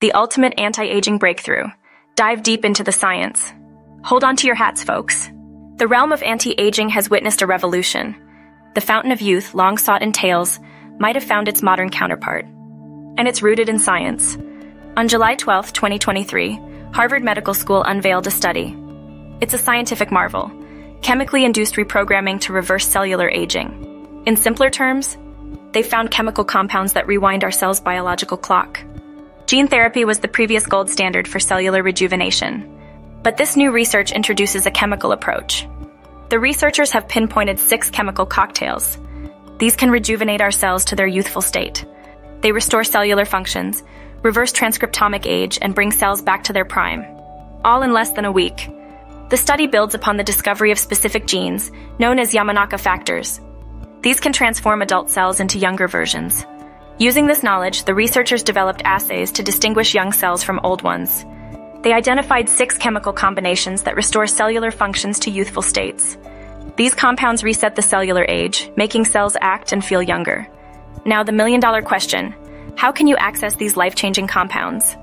The ultimate anti-aging breakthrough. Dive deep into the science. Hold on to your hats, folks. The realm of anti-aging has witnessed a revolution. The fountain of youth, long sought in tales, might have found its modern counterpart. And it's rooted in science. On July 12, 2023, Harvard Medical School unveiled a study. It's a scientific marvel, chemically induced reprogramming to reverse cellular aging. In simpler terms, they found chemical compounds that rewind our cells' biological clock. Gene therapy was the previous gold standard for cellular rejuvenation, but this new research introduces a chemical approach. The researchers have pinpointed 6 chemical cocktails. These can rejuvenate our cells to their youthful state. They restore cellular functions, reverse transcriptomic age, and bring cells back to their prime, all in less than a week. The study builds upon the discovery of specific genes, known as Yamanaka factors. These can transform adult cells into younger versions. Using this knowledge, the researchers developed assays to distinguish young cells from old ones. They identified 6 chemical combinations that restore cellular functions to youthful states. These compounds reset the cellular age, making cells act and feel younger. Now the million-dollar question, how can you access these life-changing compounds?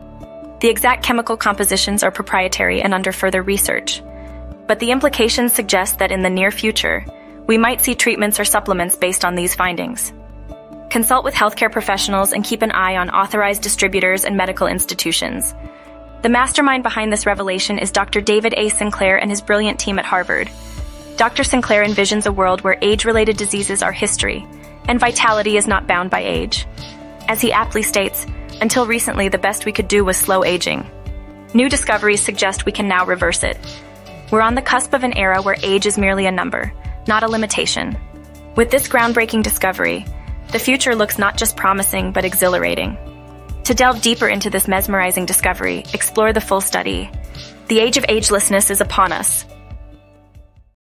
The exact chemical compositions are proprietary and under further research. But the implications suggest that in the near future, we might see treatments or supplements based on these findings. Consult with healthcare professionals and keep an eye on authorized distributors and medical institutions. The mastermind behind this revelation is Dr. David A. Sinclair and his brilliant team at Harvard. Dr. Sinclair envisions a world where age-related diseases are history, and vitality is not bound by age. As he aptly states, until recently the best we could do was slow aging. New discoveries suggest we can now reverse it. We're on the cusp of an era where age is merely a number, not a limitation. With this groundbreaking discovery, the future looks not just promising, but exhilarating. To delve deeper into this mesmerizing discovery, explore the full study. The age of agelessness is upon us.